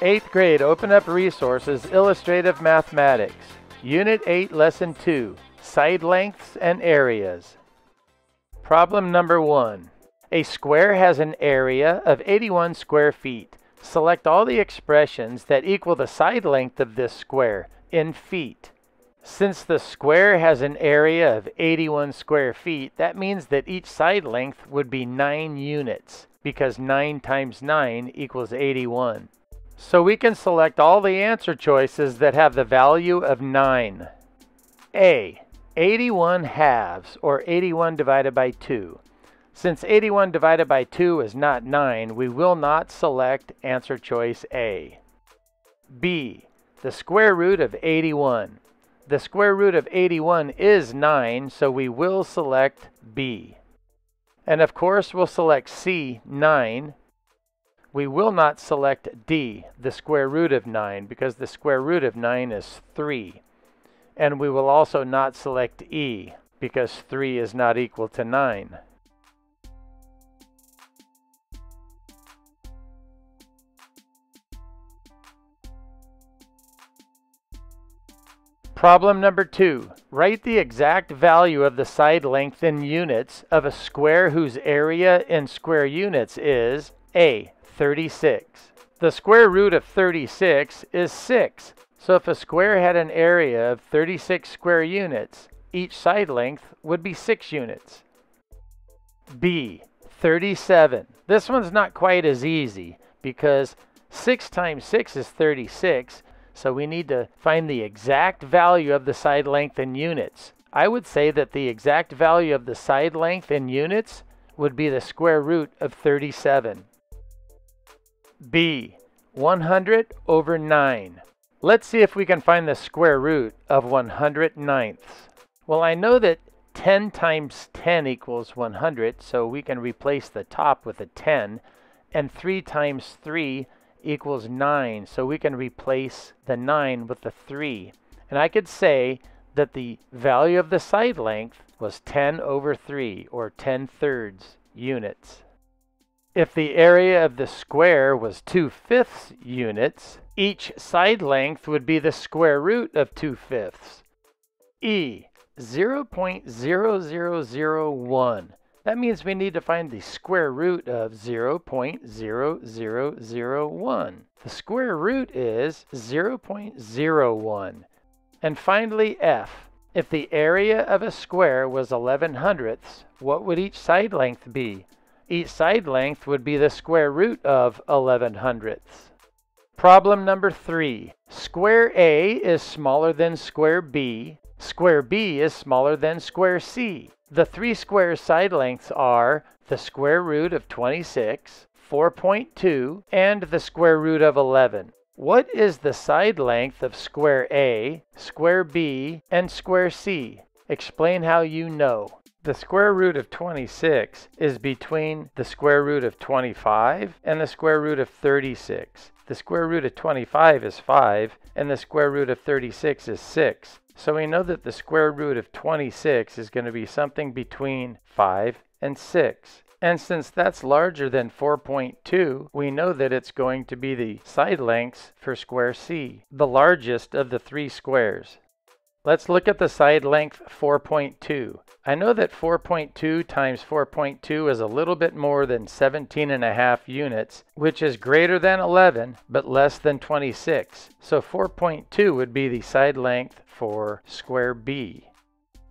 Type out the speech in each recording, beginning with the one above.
8th grade Open Up Resources Illustrative Mathematics, Unit 8, Lesson 2, Side Lengths and Areas. Problem number 1. A square has an area of 81 square feet. Select all the expressions that equal the side length of this square in feet. Since the square has an area of 81 square feet, that means that each side length would be 9 units, because 9 times 9 equals 81. So we can select all the answer choices that have the value of 9. A. 81 halves, or 81 divided by 2. Since 81 divided by 2 is not 9, we will not select answer choice A. B. The square root of 81. The square root of 81 is 9, so we will select B. And of course we'll select C, 9. We will not select D, the square root of 9, because the square root of 9 is 3. And we will also not select E, because 3 is not equal to 9. Problem number 2. Write the exact value of the side length in units of a square whose area in square units is A. 36. The square root of 36 is 6, so if a square had an area of 36 square units, each side length would be 6 units. B. 37. This one's not quite as easy, because 6 times 6 is 36, so we need to find the exact value of the side length in units. I would say that the exact value of the side length in units would be the square root of 37. B. 100 over 9. Let's see if we can find the square root of 100/9. Well, I know that 10 times 10 equals 100, so we can replace the top with a 10. And 3 times 3 equals 9, so we can replace the 9 with the 3. And I could say that the value of the side length was 10 over 3, or 10/3 units. If the area of the square was 2/5 units, each side length would be the square root of 2/5. E. 0.0001. That means we need to find the square root of 0.0001. The square root is 0.01. And finally, F. If the area of a square was 11/100, what would each side length be? Each side length would be the square root of 11/100. Problem number 3. Square A is smaller than square B. Square B is smaller than square C. The three square side lengths are the square root of 26, 4.2, and the square root of 11. What is the side length of square A, square B, and square C? Explain how you know. The square root of 26 is between the square root of 25 and the square root of 36. The square root of 25 is 5, and the square root of 36 is 6. So we know that the square root of 26 is going to be something between 5 and 6. And since that's larger than 4.2, we know that it's going to be the side lengths for square C, the largest of the three squares. Let's look at the side length 4.2. I know that 4.2 times 4.2 is a little bit more than 17.5 units, which is greater than 11, but less than 26. So 4.2 would be the side length for square B.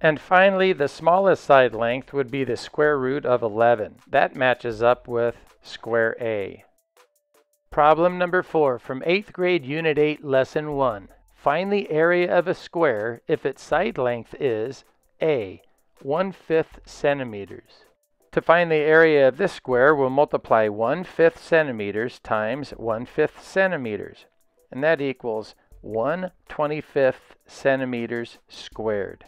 And finally, the smallest side length would be the square root of 11. That matches up with square A. Problem number 4 from 8th grade Unit 8, Lesson 1. Find the area of a square if its side length is A, 1/5 centimeters. To find the area of this square, we'll multiply 1/5 centimeters times 1/5 centimeters, and that equals 1/25 centimeters squared.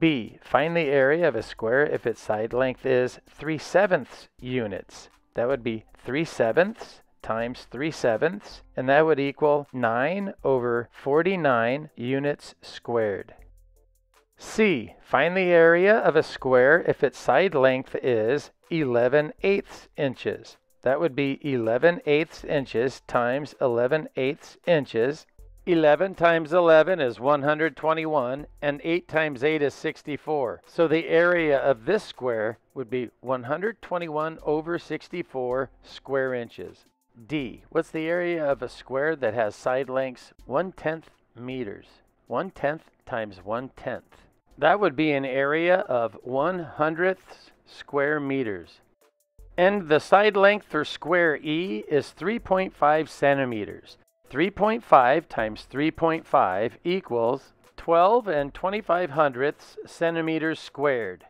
B, find the area of a square if its side length is 3/7 units. That would be 3/7 times 3/7, and that would equal 9 over 49 units squared. C. Find the area of a square if its side length is 11/8 inches. That would be 11/8 inches times 11/8 inches. 11 times 11 is 121, and 8 times 8 is 64. So the area of this square would be 121 over 64 square inches. D, what's the area of a square that has side lengths 1/10 meters? 1/10 times 1/10. That would be an area of 1/100 square meters. And the side length for square E is 3.5 centimeters. 3.5 times 3.5 equals 12 2/25 centimeters squared.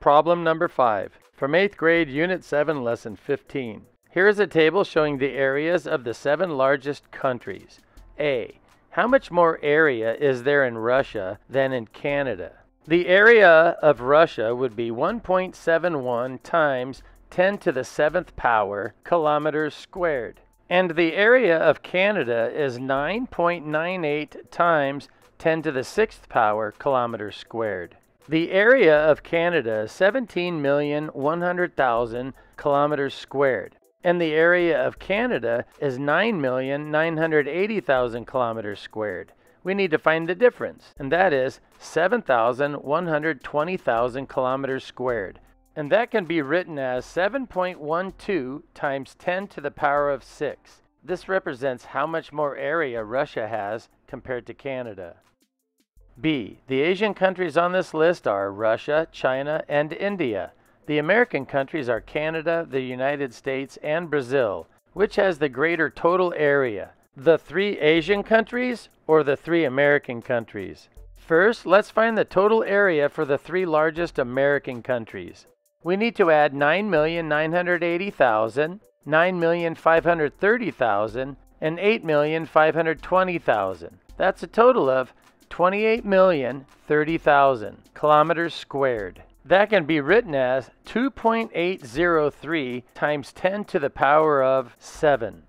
Problem number 5 from 8th grade, Unit 7, Lesson 15. Here is a table showing the areas of the 7 largest countries. A. How much more area is there in Russia than in Canada? The area of Russia would be 1.71 times 10⁷ power kilometers squared. And the area of Canada is 9.98 times 10⁶ power kilometers squared. The area of Canada is 17,100,000 kilometers squared. And the area of Canada is 9,980,000 kilometers squared. We need to find the difference, and that is 7,120,000 kilometers squared. And that can be written as 7.12 times 10⁶. This represents how much more area Russia has compared to Canada. B. The Asian countries on this list are Russia, China, and India. The American countries are Canada, the United States, and Brazil. Which has the greater total area? The 3 Asian countries or the 3 American countries? First, let's find the total area for the 3 largest American countries. We need to add 9,980,000, 9,530,000, and 8,520,000. That's a total of 28,030,000 kilometers squared. That can be written as 2.803 times 10⁷.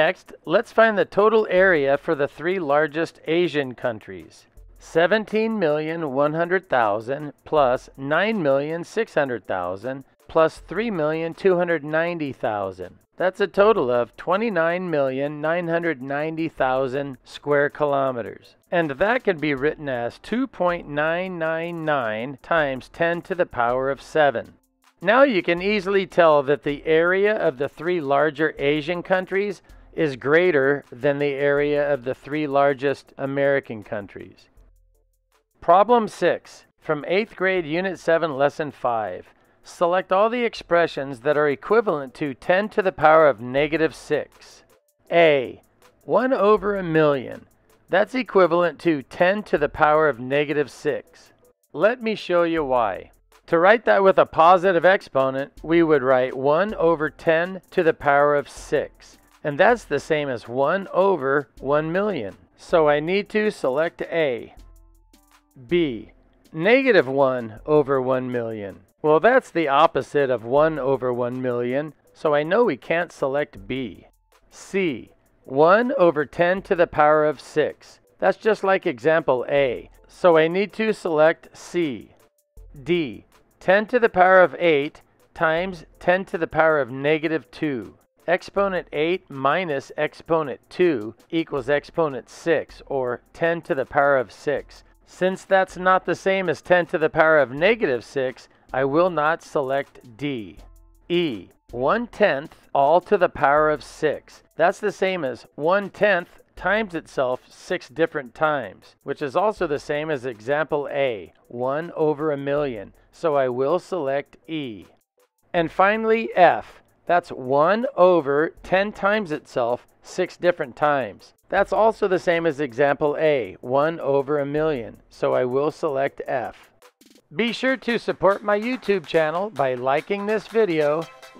Next, let's find the total area for the 3 largest Asian countries. 17,100,000 plus 9,600,000 plus 3,290,000. That's a total of 29,990,000 square kilometers. And that can be written as 2.999 times 10⁷. Now you can easily tell that the area of the 3 larger Asian countries is greater than the area of the 3 largest American countries. Problem 6 from 8th grade, Unit 7, Lesson 5. Select all the expressions that are equivalent to 10⁻⁻⁶. A. 1/1,000,000. That's equivalent to 10⁻⁶. Let me show you why. To write that with a positive exponent, we would write 1/10⁶. And that's the same as 1/1,000,000. So I need to select A. B. -1/1,000,000. Well, that's the opposite of 1/1,000,000, so I know we can't select B. C. 1/10⁶. That's just like example A, so I need to select C. D. 10⁸ times 10⁻⁻2. Exponent 8 minus exponent 2 equals exponent 6, or 10⁶. Since that's not the same as 10⁻⁻6, I will not select D. E. 1/10⁶. That's the same as 1/10 times itself 6 different times, which is also the same as example A, 1/1,000,000. So I will select E. And finally F. That's 1/10 times itself 6 different times. That's also the same as example A, 1/1,000,000. So I will select F. Be sure to support my YouTube channel by liking this video,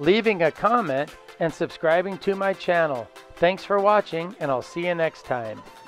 leaving a comment, and subscribing to my channel. Thanks for watching, and I'll see you next time.